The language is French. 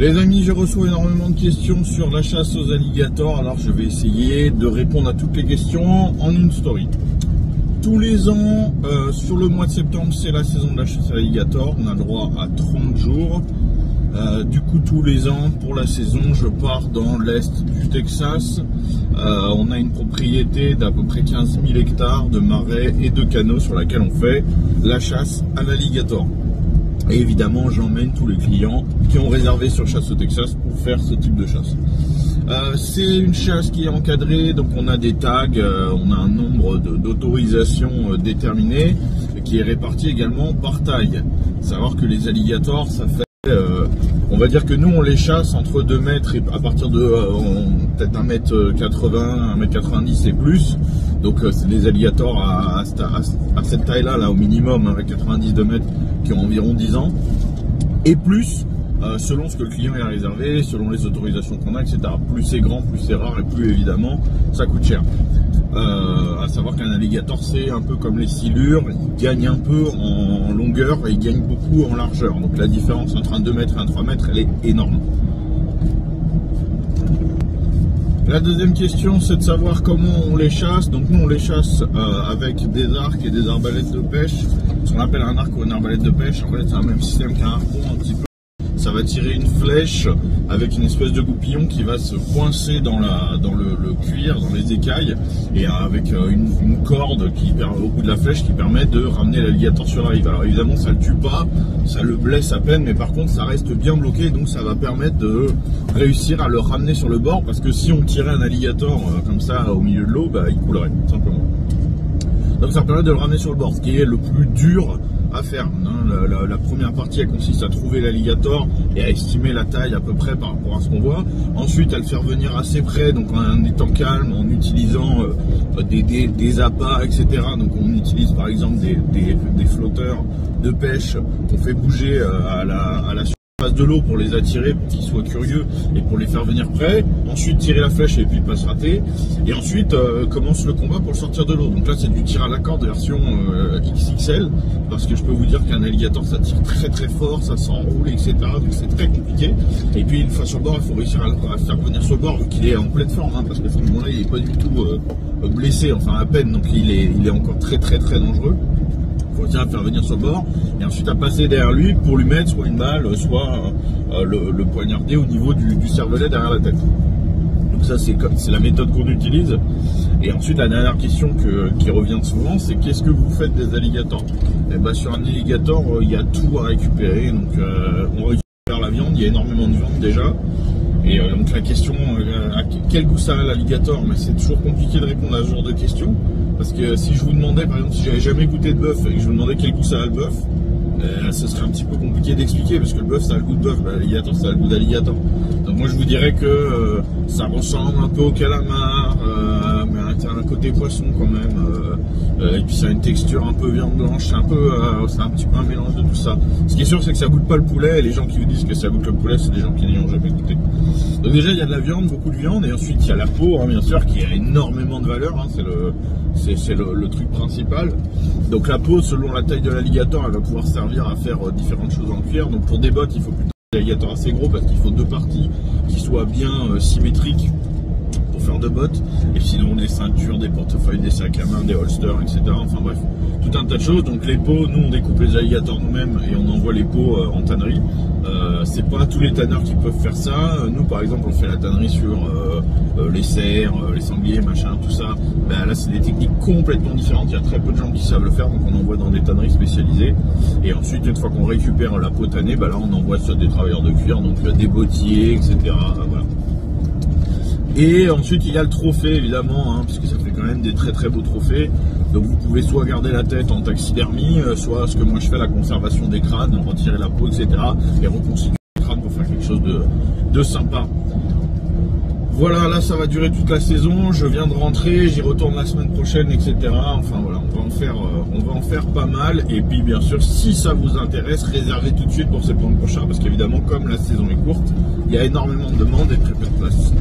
Les amis, je reçois énormément de questions sur la chasse aux alligators, alors je vais essayer de répondre à toutes les questions en une story. Tous les ans, sur le mois de septembre, c'est la saison de la chasse aux alligators, on a le droit à 30 jours. Du coup, tous les ans, pour la saison, je pars dans l'est du Texas. On a une propriété d'à peu près 15 000 hectares de marais et de canaux sur laquelle on fait la chasse à l'alligator. Et évidemment, j'emmène tous les clients qui ont réservé sur Chasse au Texas pour faire ce type de chasse. C'est une chasse qui est encadrée, donc on a des tags, on a un nombre d'autorisations déterminé, qui est réparti également par taille. Savoir que les alligators, ça fait... on va dire que nous on les chasse entre 2 mètres et à partir de peut-être 1m80, 1m90 et plus. Donc c'est des alligators à cette taille là au minimum, avec 92 mètres, qui ont environ 10 ans. Et plus, selon ce que le client a réservé, selon les autorisations qu'on a, etc. Plus c'est grand, plus c'est rare et plus évidemment ça coûte cher. À savoir qu'un alligator, c'est un peu comme les silures, il gagne un peu en longueur et il gagne beaucoup en largeur. Donc la différence entre un 2 mètres et un 3 mètres, elle est énorme. La deuxième question, c'est de savoir comment on les chasse. Donc nous on les chasse avec des arcs et des arbalètes de pêche. Ce qu'on appelle un arc ou une arbalète de pêche, en fait c'est un même système qu'un harpon un petit peu. Ça va tirer une flèche avec une espèce de goupillon qui va se coincer dans le cuir, dans les écailles, et avec une corde qui, au bout de la flèche, qui permet de ramener l'alligator sur la rive. Alors évidemment ça ne le tue pas, ça le blesse à peine, mais par contre ça reste bien bloqué, donc ça va permettre de réussir à le ramener sur le bord, parce que si on tirait un alligator comme ça au milieu de l'eau, bah, il coulerait tout simplement. Donc ça permet de le ramener sur le bord, ce qui est le plus dur à faire. La première partie, elle consiste à trouver l'alligator et à estimer la taille à peu près par rapport à ce qu'on voit. Ensuite, à le faire venir assez près, donc en étant calme, en utilisant des appâts, etc. Donc on utilise par exemple des flotteurs de pêche qu'on fait bouger à la surface de l'eau pour les attirer, pour qu'ils soient curieux et pour les faire venir près. Ensuite, tirer la flèche et puis pas se rater. Et ensuite, commence le combat pour le sortir de l'eau. Donc là, c'est du tir à la corde version XXL, parce que je peux vous dire qu'un alligator, ça tire très très fort, ça s'enroule, etc. Donc c'est très compliqué. Et puis une fois sur le bord, il faut réussir à faire venir sur le bord, donc il est en pleine forme, hein, parce que à ce moment-là, il n'est pas du tout blessé, enfin à peine, donc il est encore très très très dangereux. À faire venir sur le bord et ensuite à passer derrière lui pour lui mettre soit une balle, soit le poignarder au niveau du cervelet derrière la tête. Donc ça c'est la méthode qu'on utilise. Et ensuite la dernière question qui revient souvent, c'est qu'est-ce que vous faites des alligators? Et bah, sur un alligator il y a tout à récupérer, donc on récupère la viande, il y a énormément de viande déjà. Et donc la question, à quel goût ça a l'alligator, mais c'est toujours compliqué de répondre à ce genre de questions. Parce que si je vous demandais, par exemple, si j'avais jamais goûté de bœuf et que je vous demandais quel goût ça a le bœuf, ce serait un petit peu compliqué d'expliquer, parce que le bœuf ça a le goût de bœuf, l'alligator ça a le goût d'alligator. Donc moi je vous dirais que ça ressemble un peu au calamar, mais un côté poisson quand même, et puis ça a une texture un peu viande blanche, c'est un petit peu un mélange de tout ça. Ce qui est sûr, c'est que ça goûte pas le poulet, et les gens qui vous disent que ça goûte le poulet, c'est des gens qui n'y ont jamais goûté. Donc déjà il y a de la viande, beaucoup de viande, et ensuite il y a la peau, hein, bien sûr, qui a énormément de valeur, hein, c'est le truc principal. Donc la peau, selon la taille de l'alligator, elle va pouvoir servir à faire différentes choses en cuir. Donc pour des bottes, il faut plutôt un alligator assez gros, parce qu'il faut deux parties qui soient bien symétriques pour faire deux bottes, et sinon des ceintures, des portefeuilles, des sacs à main, des holsters, etc. Enfin bref, tout un tas de choses. Donc les peaux, nous on découpe les alligators nous-mêmes et on envoie les peaux en tannerie. C'est pas tous les tanneurs qui peuvent faire ça. Nous par exemple on fait la tannerie sur les cerfs, les sangliers, machin, tout ça. Ben, là c'est des techniques complètement différentes, il y a très peu de gens qui savent le faire, donc on envoie dans des tanneries spécialisées. Et ensuite une fois qu'on récupère la peau tannée, ben, là on envoie sur des travailleurs de cuir, donc des bottiers, etc. Ben, voilà. Et ensuite il y a le trophée évidemment, hein, puisque ça fait quand même des très très beaux trophées. Donc vous pouvez soit garder la tête en taxidermie, soit ce que moi je fais, la conservation des crânes, retirer la peau, etc. et reconstituer les crânes pour faire quelque chose de sympa. Voilà, là ça va durer toute la saison, je viens de rentrer, j'y retourne la semaine prochaine, etc. Enfin voilà, on va en faire pas mal. Et puis bien sûr, si ça vous intéresse, réservez tout de suite pour septembre prochain, parce qu'évidemment comme la saison est courte, il y a énormément de demandes et très peu de place.